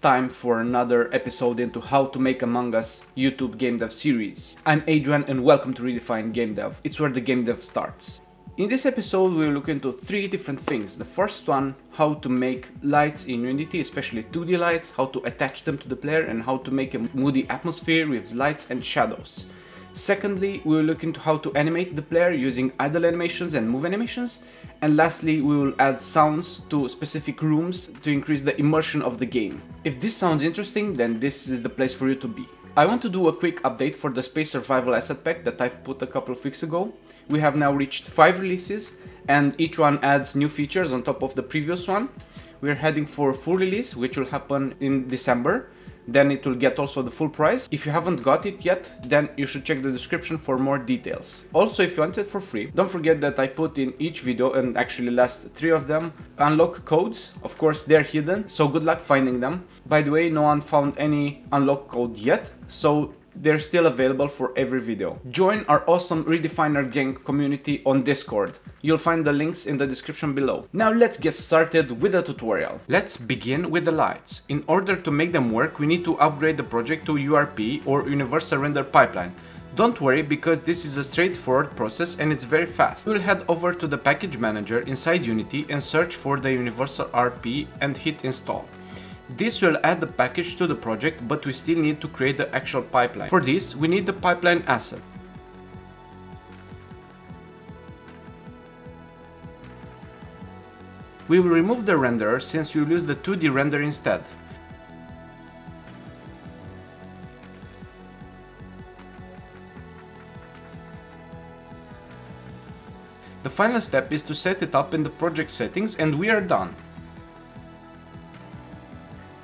Time for another episode into how to make Among Us YouTube game dev series. I'm Adrian and welcome to Redefine Game Dev. It's where the game dev starts. In this episode we'll look into three different things. The first one, how to make lights in Unity, especially 2D lights, how to attach them to the player and how to make a moody atmosphere with lights and shadows. Secondly, we will look into how to animate the player using idle animations and move animations. And lastly, we will add sounds to specific rooms to increase the immersion of the game. If this sounds interesting, then this is the place for you to be. I want to do a quick update for the Space Survival Asset Pack that I've put a couple of weeks ago. We have now reached 5 releases and each one adds new features on top of the previous one. We're heading for a full release, which will happen in December. Then it will get also the full price. If you haven't got it yet, then you should check the description for more details. Also, if you want it for free, don't forget that I put in each video, and actually last 3 of them, unlock codes. Of course, they're hidden, so good luck finding them. By the way, no one found any unlock code yet, so they're still available for every video. Join our awesome Redefiner Gang community on Discord. You'll find the links in the description below. Now let's get started with the tutorial. Let's begin with the lights. In order to make them work, we need to upgrade the project to URP or Universal Render Pipeline. Don't worry, because this is a straightforward process and it's very fast. We'll head over to the package manager inside Unity and search for the Universal RP and hit install. This will add the package to the project, but we still need to create the actual pipeline. For this, we need the pipeline asset. We will remove the renderer since we'll use the 2D render instead. The final step is to set it up in the project settings and we are done.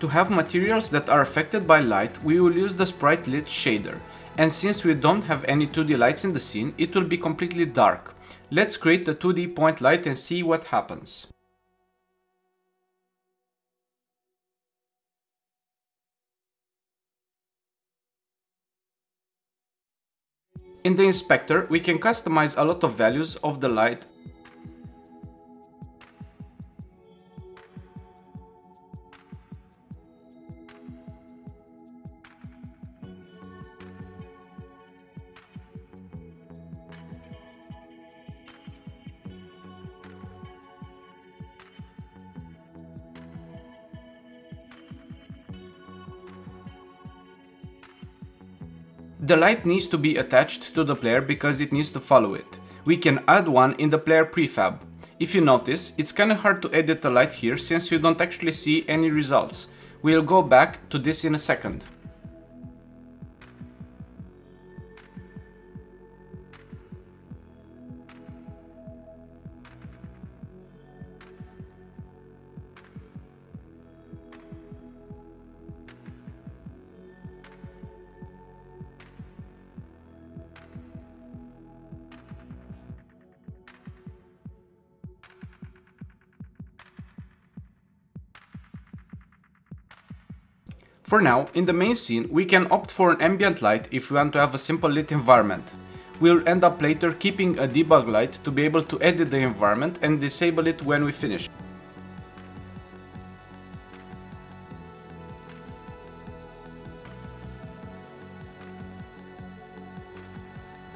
To have materials that are affected by light, we will use the sprite lit shader. And since we don't have any 2D lights in the scene, it will be completely dark. Let's create the 2D point light and see what happens. In the inspector, we can customize a lot of values of the light. The light needs to be attached to the player because it needs to follow it. We can add one in the player prefab. If you notice, it's kinda hard to edit the light here since you don't actually see any results. We'll go back to this in a second. For now, in the main scene, we can opt for an ambient light if we want to have a simple lit environment. We'll end up later keeping a debug light to be able to edit the environment and disable it when we finish.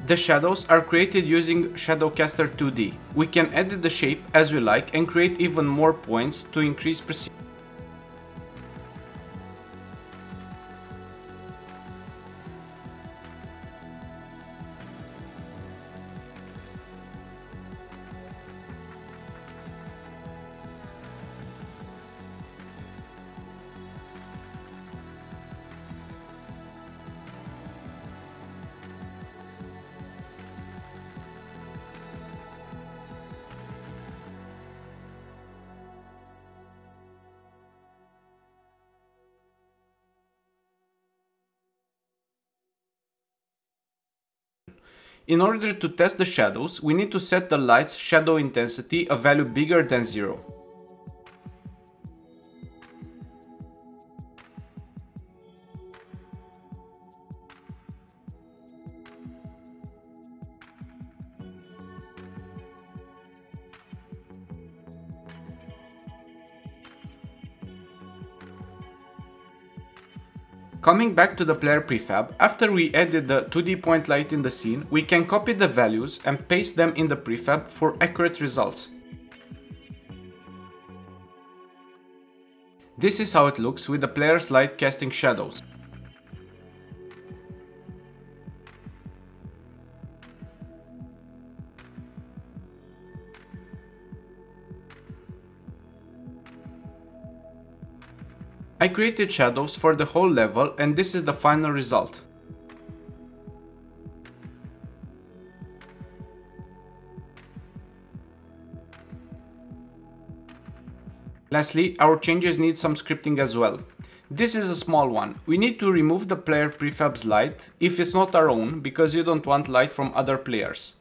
The shadows are created using ShadowCaster2D. We can edit the shape as we like and create even more points to increase precision. In order to test the shadows, we need to set the light's shadow intensity a value bigger than 0. Coming back to the player prefab, after we added the 2D point light in the scene, we can copy the values and paste them in the prefab for accurate results. This is how it looks with the player's light casting shadows. I created shadows for the whole level and this is the final result. Lastly, our changes need some scripting as well. This is a small one. We need to remove the player prefab's light if it's not our own, because you don't want light from other players.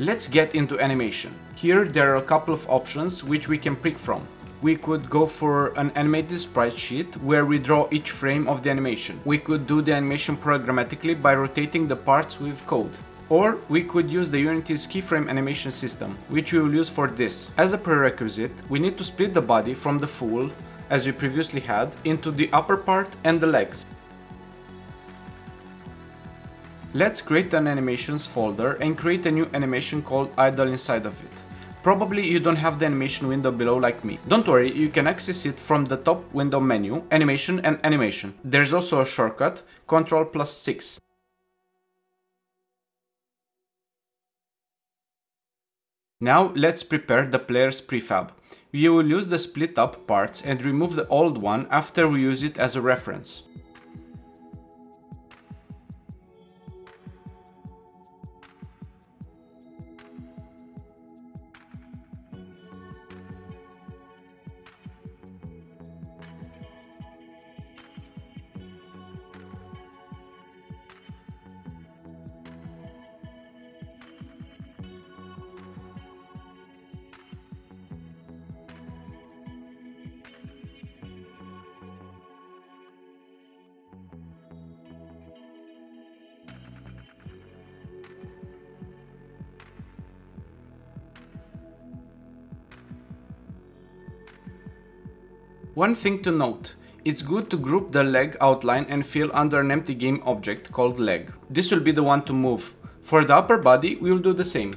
Let's get into animation. Here there are a couple of options which we can pick from. We could go for an animated sprite sheet where we draw each frame of the animation. We could do the animation programmatically by rotating the parts with code. Or we could use the Unity's keyframe animation system, which we will use for this. As a prerequisite, we need to split the body from the full, as we previously had, into the upper part and the legs. Let's create an animations folder and create a new animation called idle inside of it. Probably you don't have the animation window below like me. Don't worry, you can access it from the top window menu, animation and animation. There's also a shortcut, Ctrl+6. Now let's prepare the player's prefab. We will use the split up parts and remove the old one after we use it as a reference. One thing to note, it's good to group the leg outline and fill under an empty game object called leg. This will be the one to move. For the upper body, we will do the same.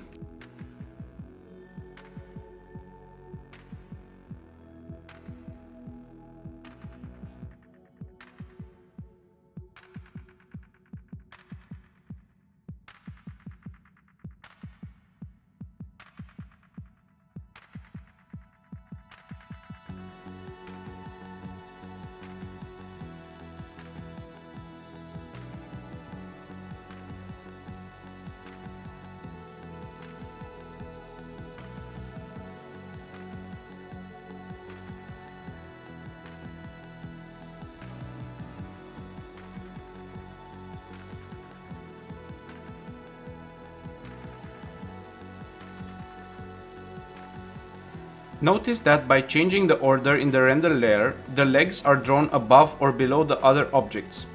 Notice that by changing the order in the render layer, the legs are drawn above or below the other objects.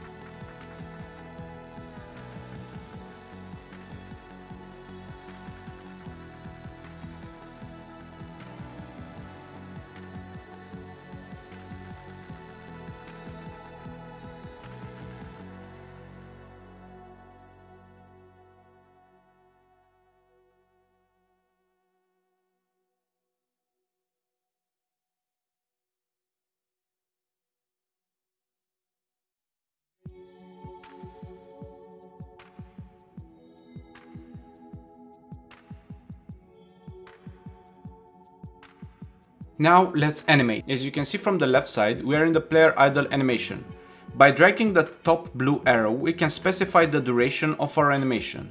Now let's animate. As you can see from the left side, we are in the player idle animation. By dragging the top blue arrow, we can specify the duration of our animation.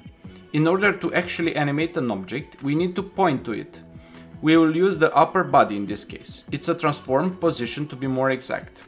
In order to actually animate an object, we need to point to it. We will use the upper body in this case. It's a transform position to be more exact.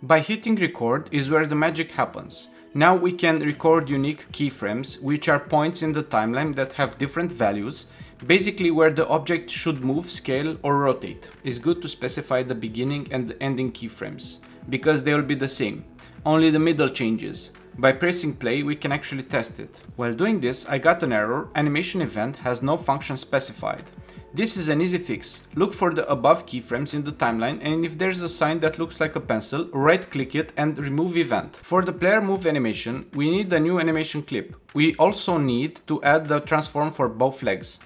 By hitting record is where the magic happens. Now we can record unique keyframes, which are points in the timeline that have different values, Basically where the object should move, scale or rotate. It's good to specify the beginning and the ending keyframes, because they will be the same, only the middle changes. By pressing play we can actually test it. While doing this I got an error, animation event has no function specified. This is an easy fix. Look for the above keyframes in the timeline and if there's a sign that looks like a pencil, right click it and remove event. For the player move animation we need a new animation clip. We also need to add the transform for both legs.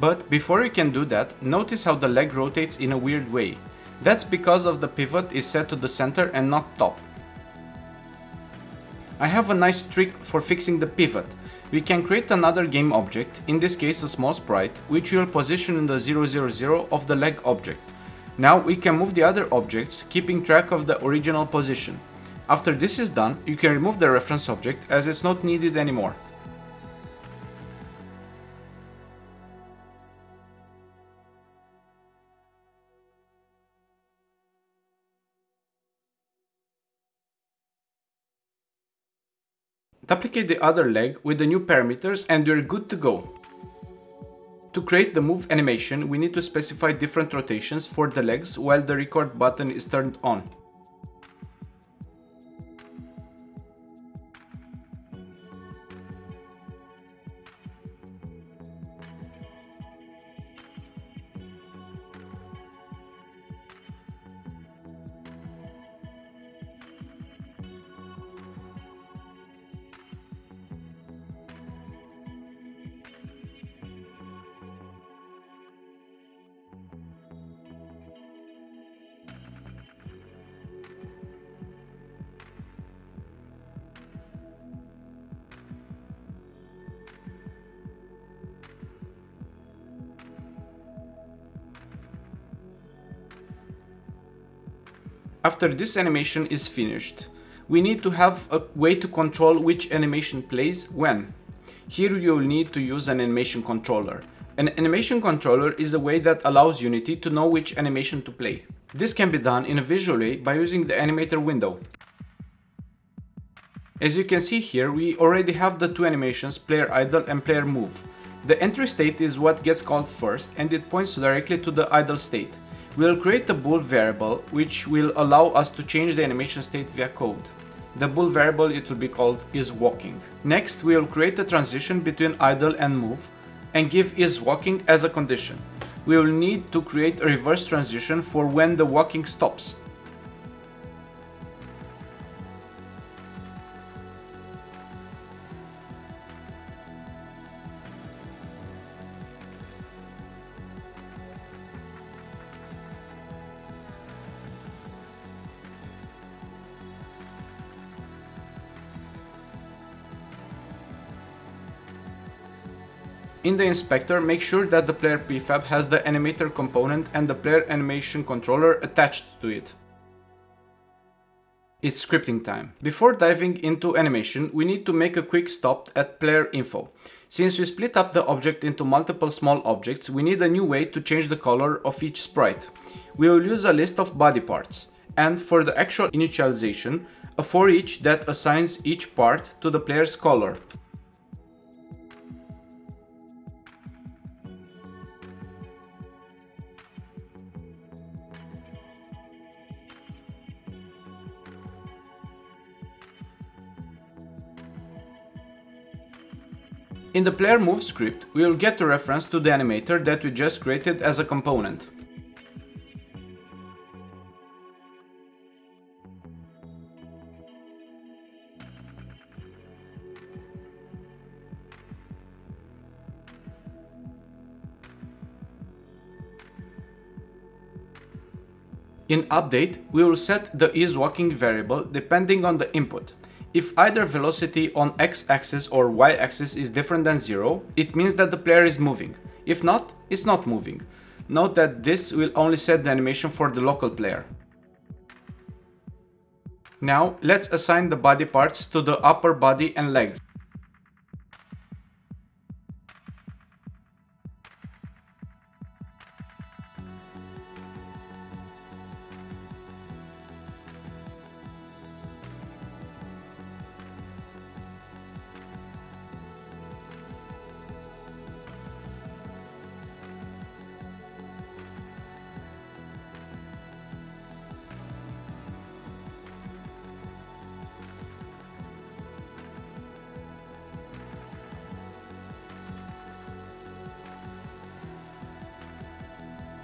But before we can do that, notice how the leg rotates in a weird way. That's because of the pivot is set to the center and not top. I have a nice trick for fixing the pivot. We can create another game object, in this case a small sprite, which will position in the 000 of the leg object. Now we can move the other objects, keeping track of the original position. After this is done, you can remove the reference object as it's not needed anymore. Duplicate the other leg with the new parameters and we're good to go. To create the move animation, we need to specify different rotations for the legs while the record button is turned on. After this animation is finished, we need to have a way to control which animation plays when. Here you will need to use an animation controller. An animation controller is a way that allows Unity to know which animation to play. This can be done in a visual way by using the animator window. As you can see here, we already have the two animations, player idle and player move. The entry state is what gets called first and it points directly to the idle state. We'll create a bool variable which will allow us to change the animation state via code. The bool variable, it will be called isWalking. Next we'll create a transition between idle and move and give isWalking as a condition. We will need to create a reverse transition for when the walking stops. In the inspector, make sure that the player prefab has the animator component and the player animation controller attached to it. It's scripting time. Before diving into animation, we need to make a quick stop at player info. Since we split up the object into multiple small objects, we need a new way to change the color of each sprite. We will use a list of body parts. And for the actual initialization, a for each that assigns each part to the player's color. In the player move script, we will get a reference to the animator that we just created as a component. In update, we will set the isWalking variable depending on the input. If either velocity on x-axis or y-axis is different than 0, it means that the player is moving. If not, it's not moving. Note that this will only set the animation for the local player. Now let's assign the body parts to the upper body and legs.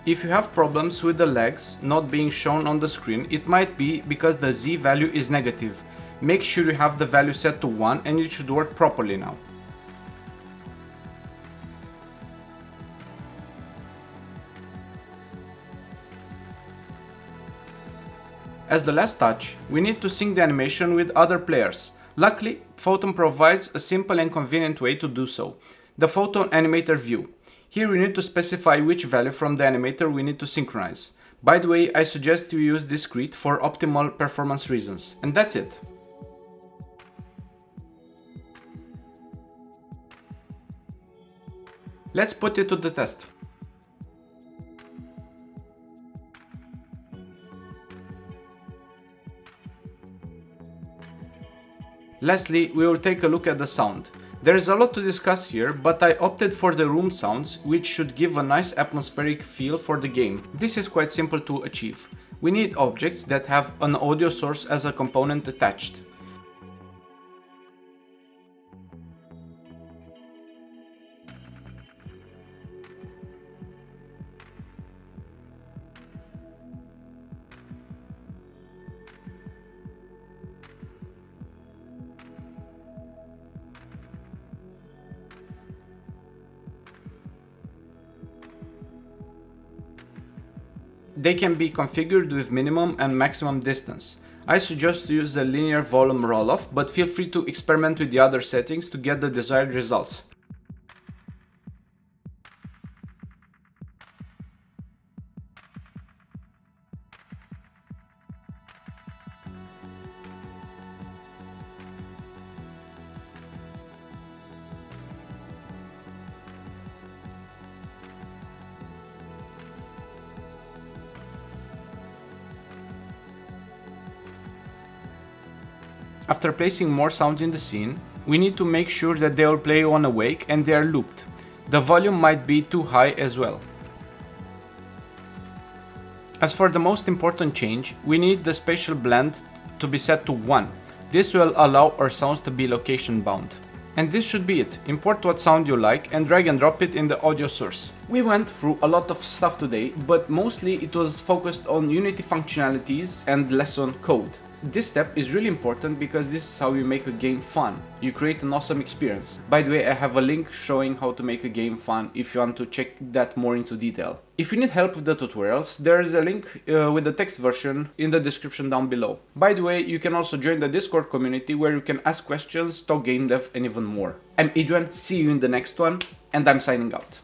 If you have problems with the legs not being shown on the screen, it might be because the Z value is negative. Make sure you have the value set to 1 and it should work properly now. As the last touch, we need to sync the animation with other players. Luckily, Photon provides a simple and convenient way to do so. The Photon Animator View. Here we need to specify which value from the animator we need to synchronize. By the way, I suggest you use discrete for optimal performance reasons. And that's it. Let's put it to the test. Lastly, we will take a look at the sound. There is a lot to discuss here, but I opted for the room sounds, which should give a nice atmospheric feel for the game. This is quite simple to achieve. We need objects that have an audio source as a component attached. They can be configured with minimum and maximum distance. I suggest to use the linear volume roll-off, but feel free to experiment with the other settings to get the desired results. After placing more sound in the scene, we need to make sure that they will play on awake and they are looped. The volume might be too high as well. As for the most important change, we need the spatial blend to be set to 1. This will allow our sounds to be location bound. And this should be it. Import what sound you like and drag and drop it in the audio source. We went through a lot of stuff today, but mostly it was focused on Unity functionalities and lesson code. This step is really important because this is how you make a game fun. You create an awesome experience. By the way, I have a link showing how to make a game fun if you want to check that more into detail. If you need help with the tutorials, there is a link with the text version in the description down below. By the way, you can also join the Discord community where you can ask questions, talk game dev and even more. I'm Adrian, see you in the next one, and I'm signing out.